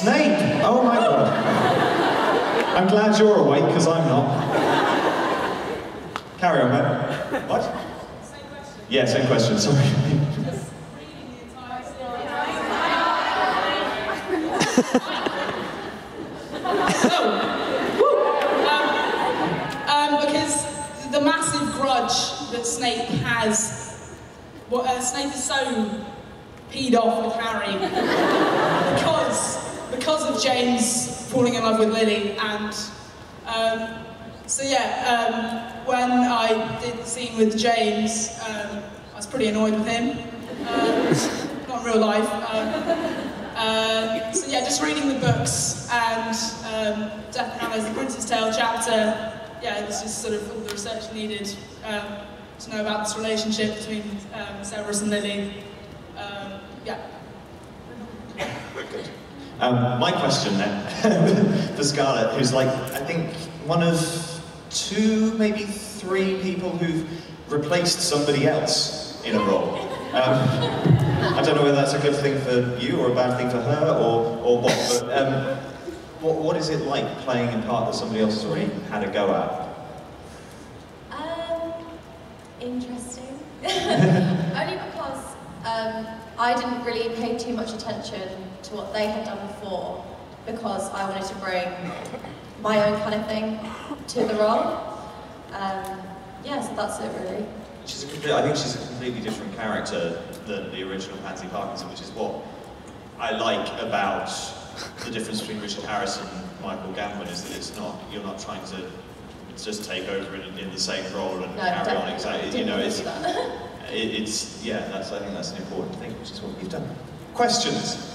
Snape! Oh my God. I'm glad you're awake, because I'm not. Carry on, man. What? Same question. Yeah, same question, sorry. Just reading the entire story. Because the massive grudge that Snape has, Snape is so peed off with Harry because of James falling in love with Lily, and when I did the scene with James, I was pretty annoyed with him, not in real life. Just reading the books and Deathly Hallows, The Prince's Tale chapter, it was just sort of all the research needed to know about this relationship between Severus and Lily. Good. My question then, for Scarlett, who's I think one of two, maybe three people who've replaced somebody else in a role. I don't know whether that's a good thing for you or a bad thing for her or what, but what is it like playing a part that somebody else has already had a go at? Interesting. Only because I didn't really pay too much attention to what they had done before, because I wanted to bring my own kind of thing to the role. So that's it really. I think she's a completely different character than the original Pansy Parkinson, which is what I like about the difference between Richard Harris and Michael Gambon, is that you're not trying to just take over in the same role and carry on exactly. It's I think that's an important thing, which is what we've done. Questions?